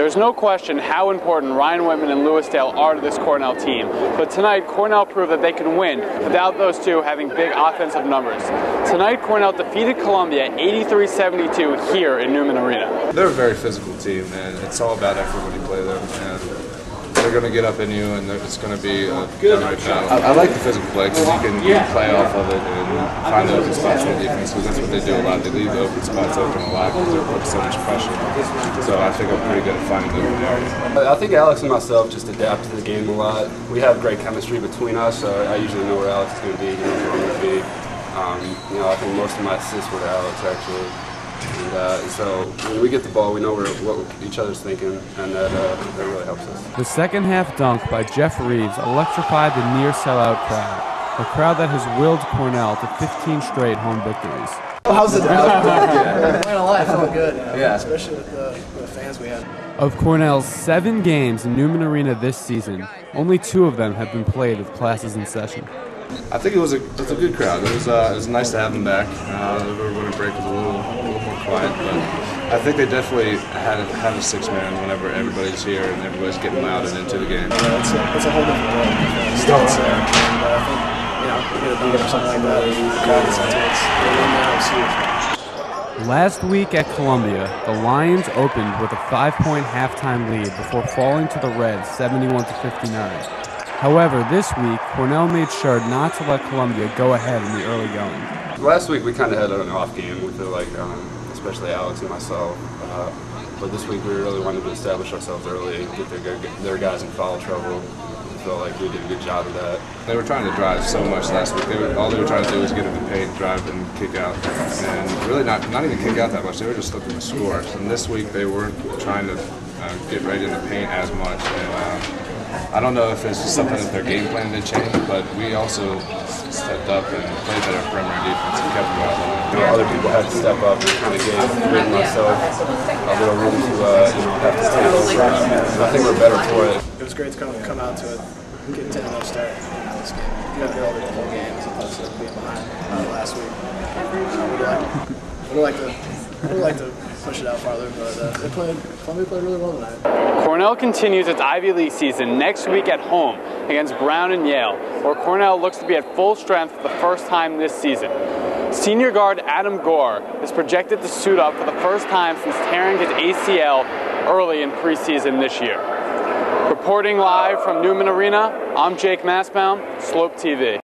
There's no question how important Ryan Wittman and Louis Dale are to this Cornell team, but tonight Cornell proved that they can win without those two having big offensive numbers. Tonight Cornell defeated Columbia 83-72 here in Newman Arena. They're a very physical team, and it's all about effort when you play them. And they're going to get up in you, and it's going to be a good battle. I like the physical play because you can play off of it and find open spots on defense, because that's what they do a lot. They leave the open spots open a lot because they're putting so much pressure. So I think I'm pretty good at finding open areas. I think Alex and myself just adapt to the game a lot. We have great chemistry between us, so I usually know where Alex is going to be, he knows where I'm going to be. I think most of my assists were to Alex, actually. And so when we get the ball, we know what each other's thinking, and that really helps us. The second-half dunk by Jeff Reeves electrified the near-sellout crowd, a crowd that has willed Cornell to 15 straight home victories. How's it? Yeah. Playing a lot, felt good. Yeah, especially with the fans we had. Of Cornell's 7 games in Newman Arena this season, only 2 of them have been played with classes in session. I think it was a good crowd. It was nice to have them back. The winter break was a little more quiet, but I think they definitely had a 6-man whenever everybody's here and everybody's getting loud and into the game. Yeah, it's a whole different world. I think or something like that. It's huge. Last week at Columbia, the Lions opened with a 5-point halftime lead before falling to the Reds 71-59. However, this week, Cornell made sure not to let Columbia go ahead in the early going. Last week, we kind of had an off game. We feel like, especially Alex and myself. But this week, we really wanted to establish ourselves early, get their guys in foul trouble. We felt like we did a good job of that. They were trying to drive so much last week. All they were trying to do was get them paid, drive, and kick out. And really not even kick out that much. They were just looking to score. And this week, they weren't trying to get right in the paint as much. And, I don't know if it's just something that their game plan did change, but we also stepped up and played better perimeter defense and kept them out. Other people had to step up and kind of gave myself a little room to have to stay over. I think we're better for it. It was great to come out to it, get a 10-0 start in this game. You got to go over the whole game as opposed to being behind last week. I would like to push it out farther, but Columbia played really well tonight. Cornell continues its Ivy League season next week at home against Brown and Yale, where Cornell looks to be at full strength for the first time this season. Senior guard Adam Gore is projected to suit up for the first time since tearing his ACL early in preseason this year. Reporting live from Newman Arena, I'm Jake Mastbaum, Slope TV.